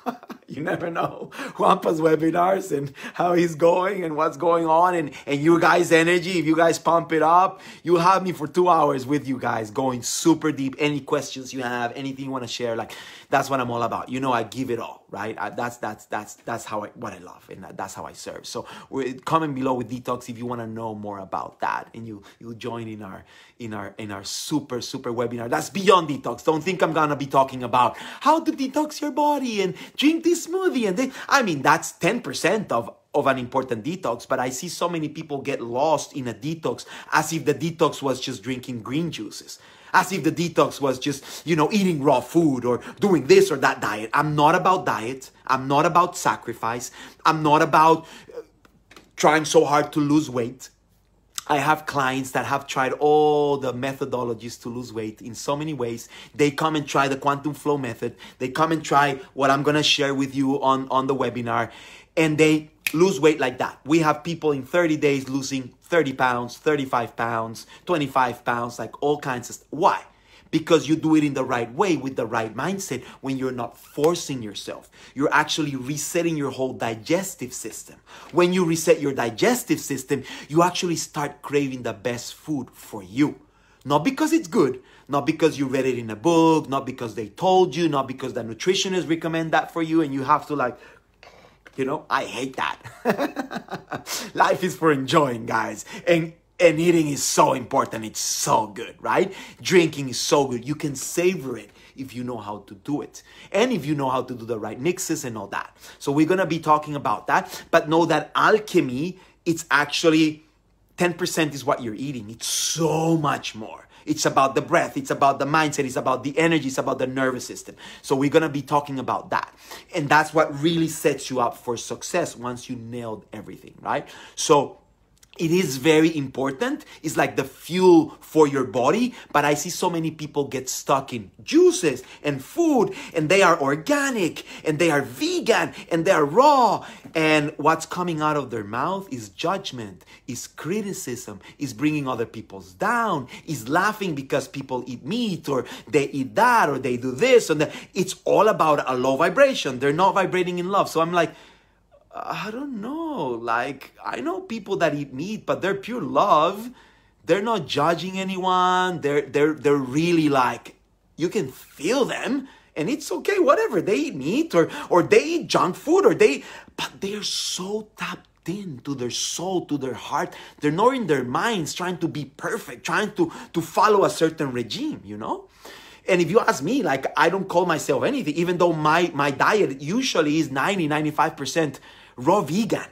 You never know. Juanpa's webinars and how he's going and what's going on and, and you guys' energy, if you guys pump it up, you'll have me for two hours with you guys going super deep. Any questions you have, anything you wanna share, like that's what I'm all about. You know, I give it all, right? I, that's that's that's that's how I, what I love, and that's how I serve. So we're, comment below with detox if you want to know more about that, and you you join in our in our in our super super webinar. That's beyond detox. Don't think I'm gonna be talking about how to detox your body and drink this smoothie and then, I mean that's ten percent of. of an important detox, but I see so many people get lost in a detox as if the detox was just drinking green juices, as if the detox was just, you know, eating raw food or doing this or that diet. I'm not about diet. I'm not about sacrifice. I'm not about trying so hard to lose weight. I have clients that have tried all the methodologies to lose weight in so many ways. They come and try the Quantum Flow method. They come and try what I'm gonna share with you on, on the webinar, and they lose weight like that. We have people in thirty days losing thirty pounds, thirty-five pounds, twenty-five pounds, like all kinds of stuff. Why? Because you do it in the right way with the right mindset when you're not forcing yourself. You're actually resetting your whole digestive system. When you reset your digestive system, you actually start craving the best food for you. Not because it's good, not because you read it in a book, not because they told you, not because the nutritionists recommend that for you and you have to like, you know, I hate that. Life is for enjoying, guys. And, and eating is so important. It's so good, right? Drinking is so good. You can savor it if you know how to do it. And if you know how to do the right mixes and all that. So we're going to be talking about that. But know that alchemy, it's actually ten percent is what you're eating. It's so much more. It's about the breath. It's about the mindset. It's about the energy. It's about the nervous system. So we're going to be talking about that. And that's what really sets you up for success once you nailed everything, right? So it is very important. It's like the fuel for your body. But I see so many people get stuck in juices and food, and they are organic, and they are vegan, and they are raw. And what's coming out of their mouth is judgment, is criticism, is bringing other people's down, is laughing because people eat meat, or they eat that, or they do this, and that. It's all about a low vibration. They're not vibrating in love. So I'm like, I don't know, like, I know people that eat meat, but they're pure love. They're not judging anyone. They're, they're, they're really like, you can feel them and it's okay, whatever. They eat meat or, or they eat junk food or they, but they're so tapped into their soul, to their heart. They're not in their minds trying to be perfect, trying to, to follow a certain regime, you know? And if you ask me, like, I don't call myself anything, even though my, my diet usually is ninety, ninety-five percent raw vegan,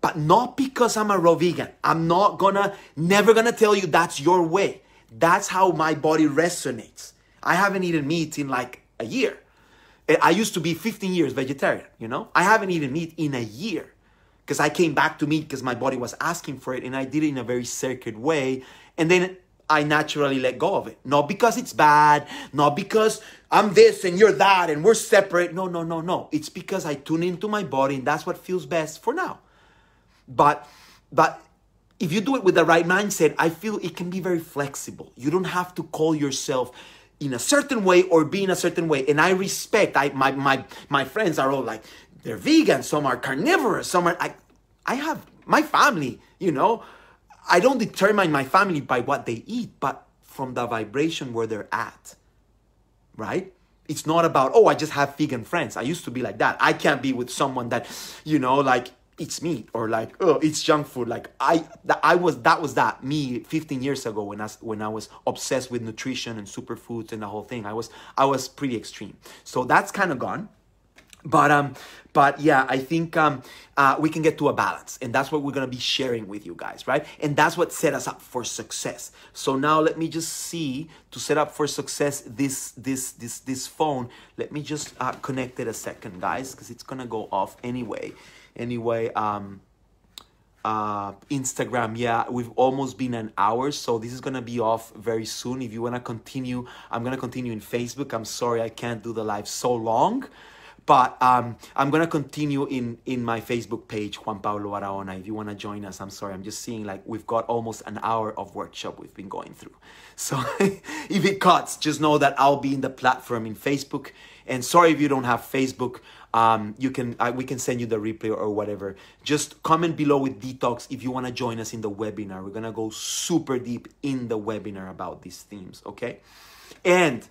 but not because I'm a raw vegan. I'm not gonna, never gonna tell you that's your way. That's how my body resonates. I haven't eaten meat in like a year. I used to be fifteen years vegetarian, you know? I haven't eaten meat in a year because I came back to meat because my body was asking for it and I did it in a very sacred way. And then I naturally let go of it. Not because it's bad, not because I'm this and you're that and we're separate. No, no, no, no. It's because I tune into my body and that's what feels best for now. But, but if you do it with the right mindset, I feel it can be very flexible. You don't have to call yourself in a certain way or be in a certain way. And I respect, I, my, my, my friends are all like, they're vegan, some are carnivorous, some are, I, I have my family, you know, I don't determine my family by what they eat, but from the vibration where they're at, right? It's not about, oh, I just have vegan friends. I used to be like that. I can't be with someone that, you know, like eats meat or like, oh, it's junk food. Like I, I was, that was that me fifteen years ago when I, when I was obsessed with nutrition and superfoods and the whole thing. I was, I was pretty extreme. So that's kind of gone. But, um, but yeah, I think um, uh, we can get to a balance, and that's what we're going to be sharing with you guys, right? And that's what set us up for success. So now let me just see, to set up for success, this, this, this, this phone, let me just uh, connect it a second, guys, because it's going to go off anyway. Anyway, um, uh, Instagram, yeah, we've almost been an hour, so this is going to be off very soon. If you want to continue, I'm going to continue in Facebook. I'm sorry I can't do the live so long. But um, I'm going to continue in, in my Facebook page, Juan Pablo Araona. If you want to join us, I'm sorry. I'm just seeing, like, we've got almost an hour of workshop we've been going through. So if it cuts, just know that I'll be in the platform in Facebook. And sorry if you don't have Facebook. Um, you can I, we can send you the replay or whatever. Just comment below with detox if you want to join us in the webinar. We're going to go super deep in the webinar about these themes, okay? And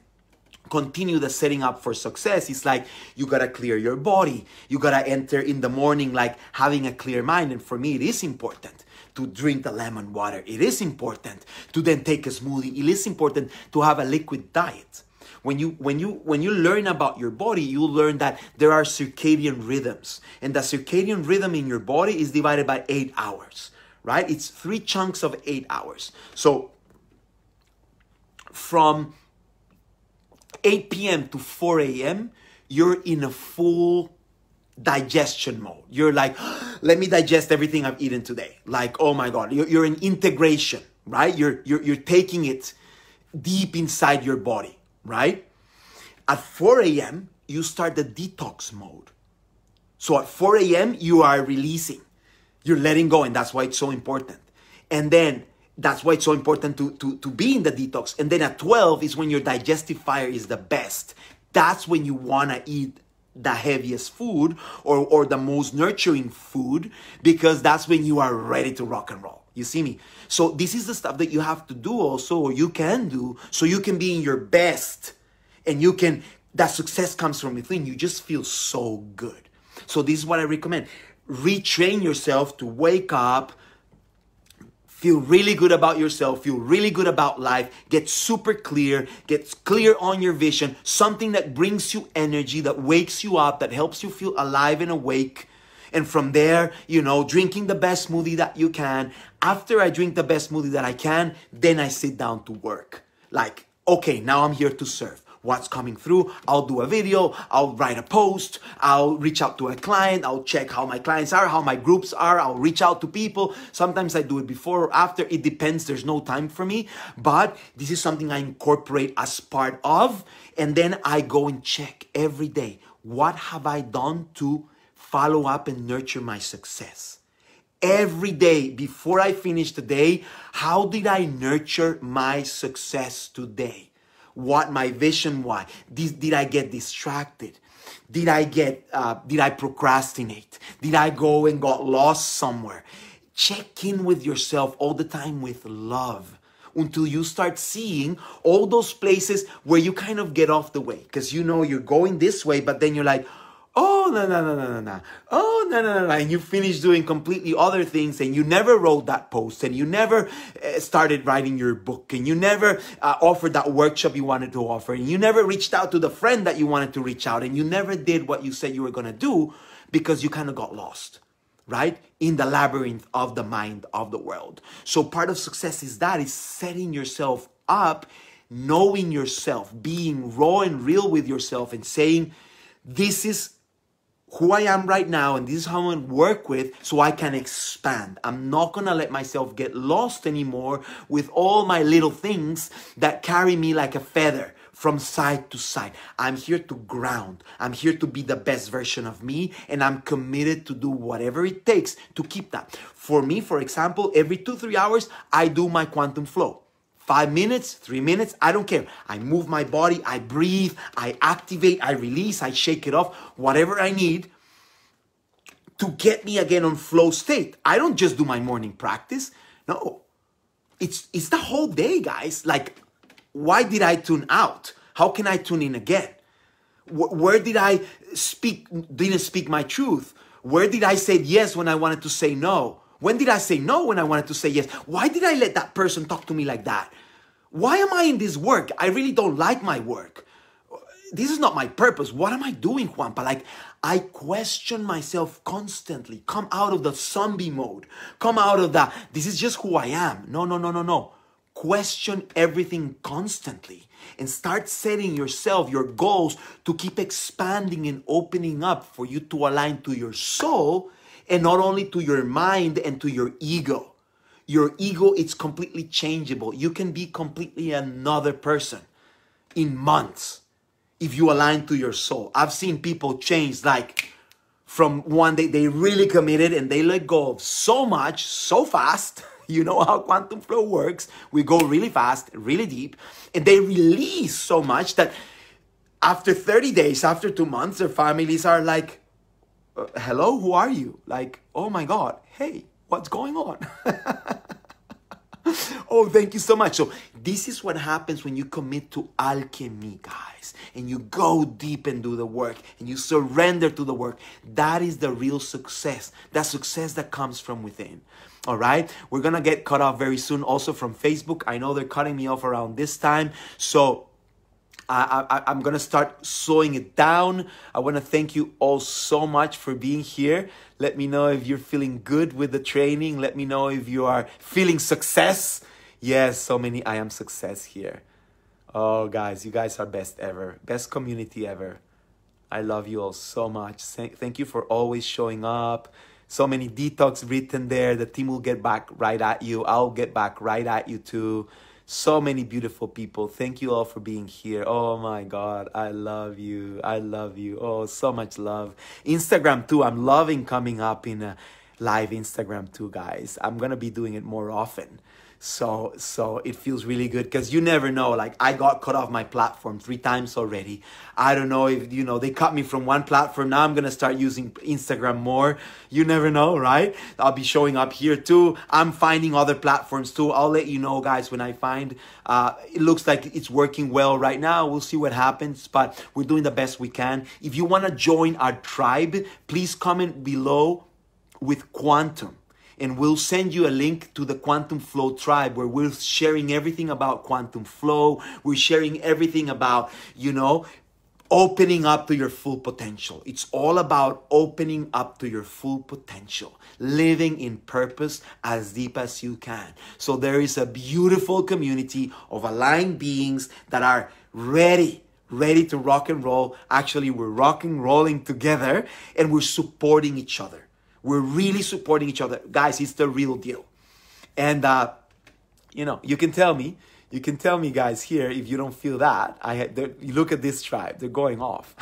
continue the setting up for success. It's like, you gotta clear your body. You gotta enter in the morning, like, having a clear mind. And for me, it is important to drink the lemon water. It is important to then take a smoothie. It is important to have a liquid diet. When you, when you, when you learn about your body, you learn that there are circadian rhythms, and the circadian rhythm in your body is divided by eight hours, right? It's three chunks of eight hours. So from eight p m to four a m, you're in a full digestion mode. You're like, let me digest everything I've eaten today. Like, oh my God, you're, you're in integration, right? You're, you're, you're taking it deep inside your body, right? At four a m, you start the detox mode. So at four a m, you are releasing. You're letting go, and that's why it's so important. And then that's why it's so important to, to, to be in the detox. And then at twelve is when your digestive fire is the best. That's when you want to eat the heaviest food or, or the most nurturing food, because that's when you are ready to rock and roll. You see me? So this is the stuff that you have to do also, or you can do, so you can be in your best, and you can, that success comes from within. You just feel so good. So this is what I recommend. Retrain yourself to wake up, feel really good about yourself, feel really good about life, get super clear, get clear on your vision, something that brings you energy, that wakes you up, that helps you feel alive and awake. And from there, you know, drinking the best smoothie that you can. After I drink the best smoothie that I can, then I sit down to work. Like, okay, now I'm here to serve. What's coming through? I'll do a video, I'll write a post, I'll reach out to a client, I'll check how my clients are, how my groups are, I'll reach out to people. Sometimes I do it before or after, it depends, there's no time for me. But this is something I incorporate as part of, and then I go and check every day, what have I done to follow up and nurture my success? Every day, before I finish the day, how did I nurture my success today? What my vision was. Did, did I get distracted? Did I get, uh, did I procrastinate? Did I go and got lost somewhere? Check in with yourself all the time with love, until you start seeing all those places where you kind of get off the way, because you know you're going this way, but then you're like, oh, no, no, no, no, no, no. Oh, no, no, no, no. And you finish doing completely other things, and you never wrote that post, and you never uh, started writing your book, and you never uh, offered that workshop you wanted to offer, and you never reached out to the friend that you wanted to reach out, and you never did what you said you were going to do, because you kind of got lost, right? In the labyrinth of the mind, of the world. So part of success is that, is setting yourself up, knowing yourself, being raw and real with yourself, and saying, this is who I am right now, and this is how I work with, so I can expand. I'm not gonna let myself get lost anymore with all my little things that carry me like a feather from side to side. I'm here to ground. I'm here to be the best version of me, and I'm committed to do whatever it takes to keep that. For me, for example, every two, three hours, I do my quantum flow. Five minutes, three minutes, I don't care. I move my body, I breathe, I activate, I release, I shake it off, whatever I need to get me again on flow state. I don't just do my morning practice. No, it's, it's the whole day, guys. Like, Why did I tune out? How can I tune in again? Where did I speak, didn't speak my truth? Where did I say yes when I wanted to say no? When did I say no when I wanted to say yes? Why did I let that person talk to me like that? Why am I in this work? I really don't like my work. This is not my purpose. What am I doing, Juanpa? Like, I question myself constantly. Come out of the zombie mode. Come out of the, this is just who I am. No, no, no, no, no. Question everything constantly and start setting yourself, your goals to keep expanding and opening up for you to align to your soul and not only to your mind and to your ego. Your ego, it's completely changeable. You can be completely another person in months if you align to your soul. I've seen people change like from one day they really committed and they let go of so much, so fast. You know how quantum flow works. We go really fast, really deep, and they release so much that after thirty days, after two months, their families are like, hello, who are you? Like, oh my God, hey, what's going on? Oh, thank you so much. So this is what happens when you commit to alchemy, guys, and you go deep and do the work and you surrender to the work. That is the real success, that success that comes from within. All right, we're gonna get cut off very soon also from Facebook. I know they're cutting me off around this time, so I, I, I'm gonna start slowing it down. I wanna thank you all so much for being here. Let me know if you're feeling good with the training. Let me know if you are feeling success. Yes, so many I am success here. Oh guys, you guys are best ever, best community ever. I love you all so much. Thank you for always showing up. So many detox written there. The team will get back right at you. I'll get back right at you too. So many beautiful people. Thank you all for being here. Oh my God, I love you. I love you. Oh, so much love. Instagram too. I'm loving coming up in a live Instagram too, guys. I'm going to be doing it more often. So, so it feels really good because you never know. Like, I got cut off my platform three times already. I don't know if, you know, they cut me from one platform. Now I'm going to start using Instagram more. You never know, right? I'll be showing up here too. I'm finding other platforms too. I'll let you know, guys, when I find, uh, it looks like it's working well right now. We'll see what happens, but we're doing the best we can. If you want to join our tribe, please comment below with Quantum. And we'll send you a link to the Quantum Flow tribe where we're sharing everything about Quantum Flow. We're sharing everything about, you know, opening up to your full potential. It's all about opening up to your full potential, living in purpose as deep as you can. So there is a beautiful community of aligned beings that are ready, ready to rock and roll. Actually, we're rocking, rolling together, and we're supporting each other. We're really supporting each other. Guys, it's the real deal. And, uh, you know, you can tell me, you can tell me guys here if you don't feel that. I you look at this tribe, they're going off.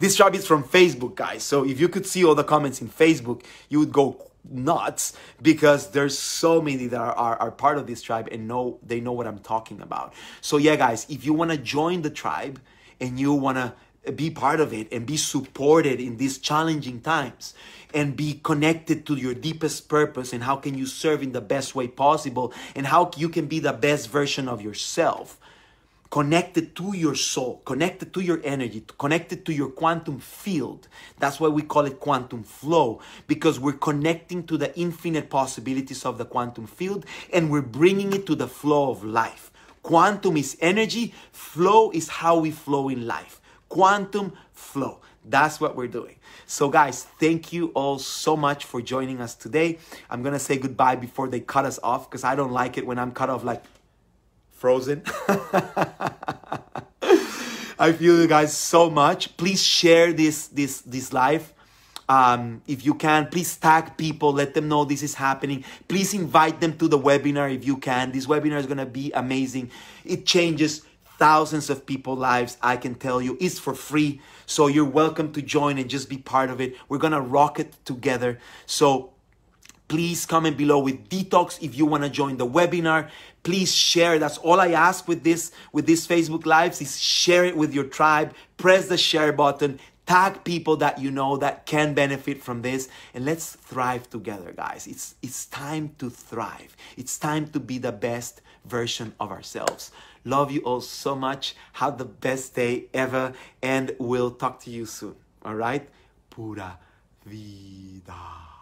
This tribe is from Facebook, guys. So if you could see all the comments in Facebook, you would go nuts because there's so many that are, are, are part of this tribe and know they know what I'm talking about. So yeah, guys, if you want to join the tribe and you want to be part of it and be supported in these challenging times and be connected to your deepest purpose and how can you serve in the best way possible and how you can be the best version of yourself, connected to your soul, connected to your energy, connected to your quantum field. That's why we call it quantum flow, because we're connecting to the infinite possibilities of the quantum field and we're bringing it to the flow of life. Quantum is energy, flow is how we flow in life. Quantum flow. That's what we're doing. So guys, thank you all so much for joining us today. I'm going to say goodbye before they cut us off because I don't like it when I'm cut off like frozen. I feel you guys so much. Please share this, this, this live. Um, if you can, please tag people, let them know this is happening. Please invite them to the webinar if you can. This webinar is going to be amazing. It changes thousands of people's lives, I can tell you. It's for free. So you're welcome to join and just be part of it. We're going to rock it together. So please comment below with detox if you want to join the webinar. Please share. That's all I ask with this, with this Facebook Lives is share it with your tribe. Press the share button. Tag people that you know that can benefit from this. And let's thrive together, guys. It's, it's time to thrive. It's time to be the best version of ourselves. Love you all so much. Have the best day ever, and we'll talk to you soon. All right? Pura vida.